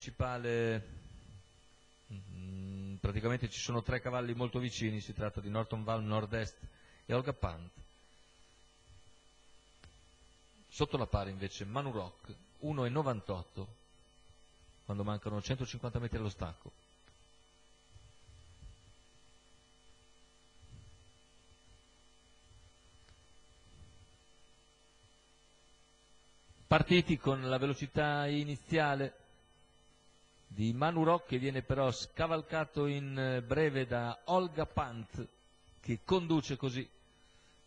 principale, praticamente ci sono tre cavalli molto vicini, si tratta di Norton Valm, Nord Est e Olga Pant. Sotto la pari invece Manuroc, 1,98, quando mancano 150 metri allo stacco. Partiti con la velocità iniziale di Manuroc, che viene però scavalcato in breve da Olga Pant, che conduce così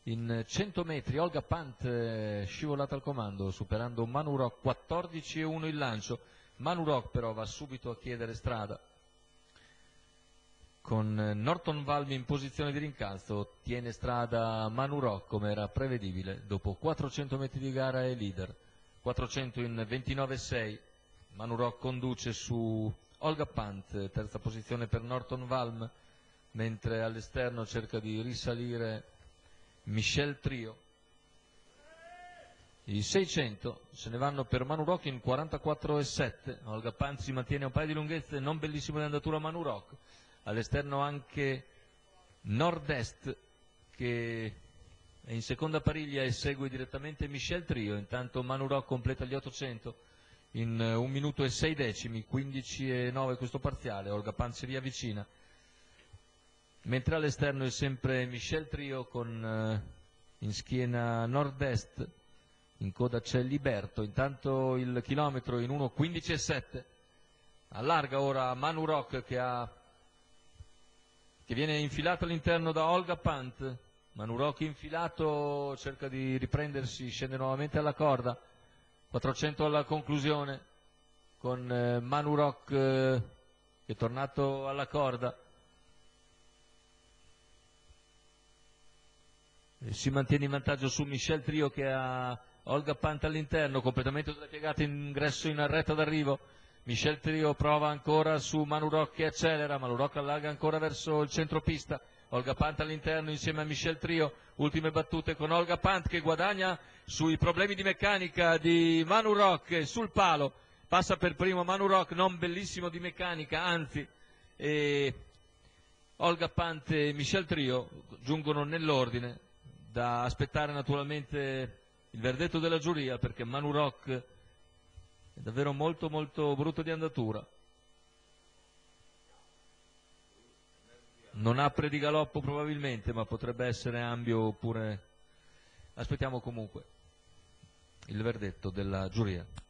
in 100 metri. Olga Pant scivolata al comando, superando Manuroc, 14,1 il lancio. Manuroc però va subito a chiedere strada, con Norton Valm in posizione di rincalzo. Tiene strada Manuroc, come era prevedibile, dopo 400 metri di gara è leader. 400 in 29,6, Manuroc conduce su Olga Pant, terza posizione per Norton Valm, mentre all'esterno cerca di risalire Michel Trio. I 600 se ne vanno per Manuroc in 44,7, Olga Pant si mantiene un paio di lunghezze, non bellissima l'andatura Manuroc, all'esterno anche Nord Est, che è in seconda pariglia e segue direttamente Michel Trio. Intanto Manuroc completa gli 800 in 1 minuto e 6 decimi, 15,9 questo parziale. Olga Pant si riavvicina, mentre all'esterno è sempre Michel Trio con in schiena Nord Est, in coda c'è Liberto. Intanto il chilometro in 1,15,7, allarga ora Manuroc che viene infilato all'interno da Olga Pant. Manuroc infilato, cerca di riprendersi, scende nuovamente alla corda. 400 alla conclusione, con Manuroc che è tornato alla corda e si mantiene in vantaggio su Michel Trio, che ha Olga Pant all'interno, completamento della piegata, ingresso in retta d'arrivo. Michel Trio prova ancora su Manuroc, che accelera. Manuroc allarga ancora verso il centropista. Olga Pant all'interno insieme a Michel Trio, ultime battute con Olga Pant che guadagna sui problemi di meccanica di Manuroc. Sul palo passa per primo Manuroc, non bellissimo di meccanica, anzi, e Olga Pant e Michel Trio giungono nell'ordine. Da aspettare naturalmente il verdetto della giuria, perché Manuroc è davvero molto molto brutto di andatura. Non apre di galoppo probabilmente, ma potrebbe essere ambio oppure... Aspettiamo comunque il verdetto della giuria.